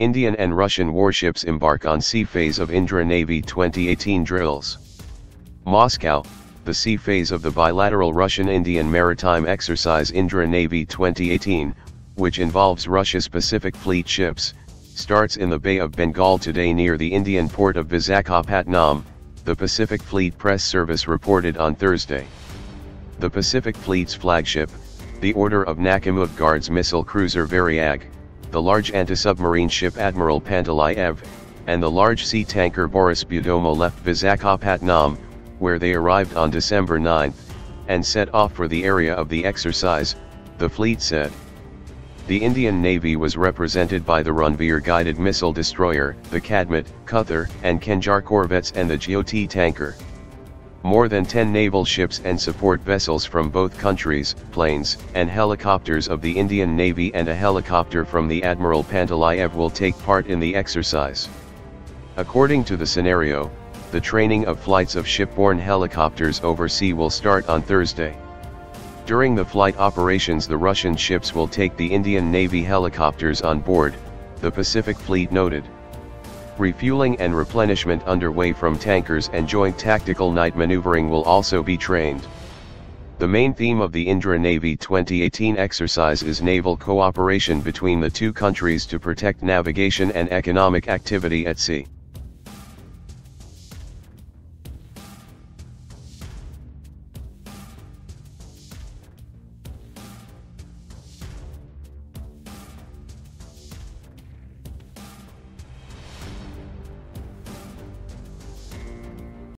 Indian and Russian warships embark on sea phase of Indra Navy 2018 drills. Moscow, the sea phase of the bilateral Russian-Indian maritime exercise Indra Navy 2018, which involves Russia's Pacific Fleet ships, starts in the Bay of Bengal today near the Indian port of Visakhapatnam, the Pacific Fleet press service reported on Thursday. The Pacific Fleet's flagship, the Order of Nakhimov Guards missile cruiser Varyag, the large anti-submarine ship Admiral Panteleyev, and the large sea tanker Boris Budomo left Visakhapatnam, where they arrived on December 9, and set off for the area of the exercise, the fleet said. The Indian Navy was represented by the Ranveer-guided missile destroyer, the Kadmet, Cuther, and Kenjar corvettes and the GOT tanker. More than 10 naval ships and support vessels from both countries, planes, and helicopters of the Indian Navy and a helicopter from the Admiral Panteleyev will take part in the exercise. According to the scenario, the training of flights of shipborne helicopters over sea will start on Thursday. During the flight operations, the Russian ships will take the Indian Navy helicopters on board, the Pacific Fleet noted. Refueling and replenishment underway from tankers and joint tactical night maneuvering will also be trained. The main theme of the Indra Navy 2018 exercise is naval cooperation between the two countries to protect navigation and economic activity at sea.